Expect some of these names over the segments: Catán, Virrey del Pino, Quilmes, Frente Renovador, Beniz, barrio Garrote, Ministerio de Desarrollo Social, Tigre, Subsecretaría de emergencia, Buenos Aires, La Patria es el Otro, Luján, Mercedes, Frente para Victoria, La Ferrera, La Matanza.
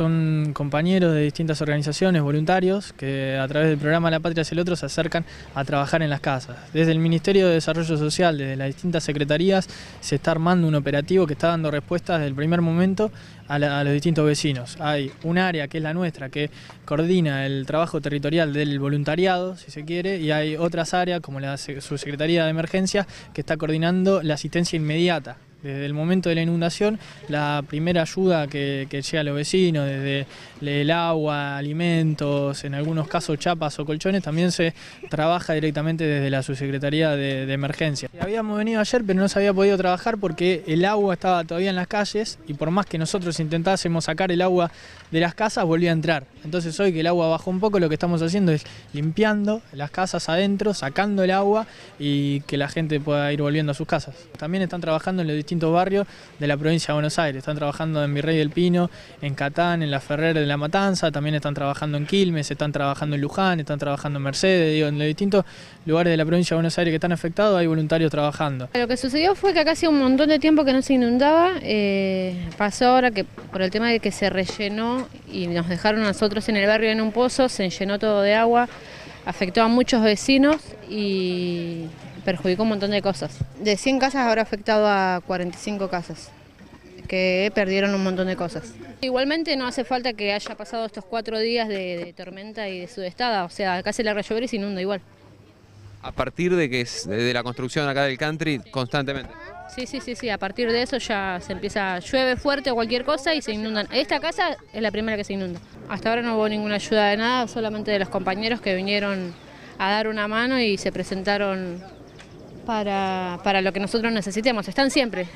Son compañeros de distintas organizaciones, voluntarios, que a través del programa La Patria es el Otro se acercan a trabajar en las casas. Desde el Ministerio de Desarrollo Social, desde las distintas secretarías, se está armando un operativo que está dando respuestas desde el primer momento a los distintos vecinos. Hay un área que es la nuestra, que coordina el trabajo territorial del voluntariado, si se quiere, y hay otras áreas como la Subsecretaría de Emergencia, que está coordinando la asistencia inmediata. Desde el momento de la inundación, la primera ayuda que llega a los vecinos, desde el agua, alimentos, en algunos casos chapas o colchones, también se trabaja directamente desde la Subsecretaría de Emergencia. Habíamos venido ayer, pero no se había podido trabajar porque el agua estaba todavía en las calles y por más que nosotros intentásemos sacar el agua de las casas, volvía a entrar. Entonces hoy que el agua bajó un poco, lo que estamos haciendo es limpiando las casas adentro, sacando el agua y que la gente pueda ir volviendo a sus casas. También están trabajando en los distintos barrios de la provincia de Buenos Aires. Están trabajando en Virrey del Pino, en Catán, en La Ferrera, en La Matanza, también están trabajando en Quilmes, están trabajando en Luján, están trabajando en Mercedes. Digo, en los distintos lugares de la provincia de Buenos Aires que están afectados hay voluntarios trabajando. Lo que sucedió fue que acá hacía un montón de tiempo que no se inundaba, pasó ahora que por el tema de que se rellenó y nos dejaron a nosotros en el barrio en un pozo, se llenó todo de agua, afectó a muchos vecinos y perjudicó un montón de cosas. De 100 casas habrá afectado a 45 casas, que perdieron un montón de cosas. Igualmente no hace falta que haya pasado estos 4 días de tormenta y de sudestada, o sea, acá se larga a llover y se inunda igual. A partir de que es de la construcción acá del country, constantemente. Sí, a partir de eso ya se empieza, llueve fuerte o cualquier cosa y se inundan. Esta casa es la primera que se inunda. Hasta ahora no hubo ninguna ayuda de nada, solamente de los compañeros que vinieron a dar una mano y se presentaron para lo que nosotros necesitemos. Están siempre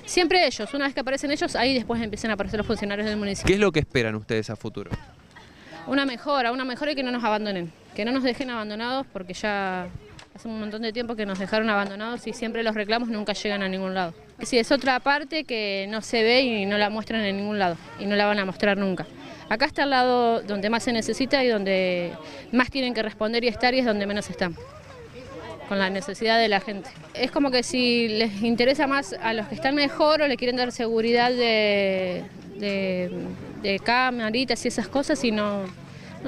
ellos. Una vez que aparecen ellos, ahí después empiezan a aparecer los funcionarios del municipio. ¿Qué es lo que esperan ustedes a futuro? Una mejora y que no nos abandonen, que no nos dejen abandonados, porque ya hace un montón de tiempo que nos dejaron abandonados y siempre los reclamos nunca llegan a ningún lado. Sí, es otra parte que no se ve y no la muestran en ningún lado y no la van a mostrar nunca. Acá está el lado donde más se necesita y donde más tienen que responder y estar, y es donde menos están, con la necesidad de la gente. Es como que si les interesa más a los que están mejor o le quieren dar seguridad de camaritas y esas cosas y no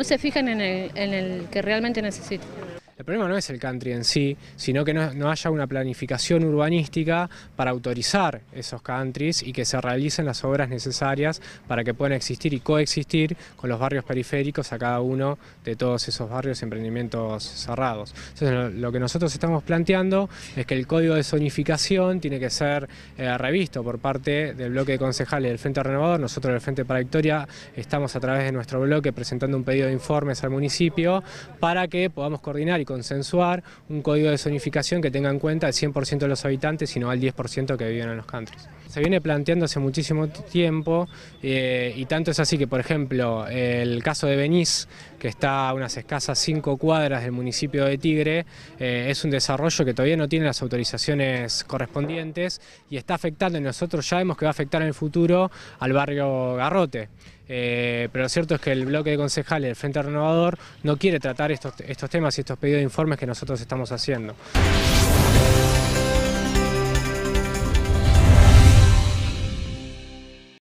se fijan en el que realmente necesitan. El problema no es el country en sí, sino que no haya una planificación urbanística para autorizar esos countries y que se realicen las obras necesarias para que puedan existir y coexistir con los barrios periféricos a cada uno de todos esos barrios y emprendimientos cerrados. Entonces lo que nosotros estamos planteando es que el código de zonificación tiene que ser revisto por parte del bloque de concejales del Frente Renovador. Nosotros del Frente para Victoria estamos a través de nuestro bloque presentando un pedido de informes al municipio para que podamos coordinar y consensuar un código de zonificación que tenga en cuenta el 100% de los habitantes y no al 10% que viven en los countries. Se viene planteando hace muchísimo tiempo y tanto es así que, por ejemplo, el caso de Beniz, que está a unas escasas 5 cuadras del municipio de Tigre, es un desarrollo que todavía no tiene las autorizaciones correspondientes y está afectando, y nosotros ya vemos que va a afectar en el futuro al barrio Garrote. Pero lo cierto es que el bloque de concejales del Frente Renovador no quiere tratar estos temas y estos pedidos de informes que nosotros estamos haciendo.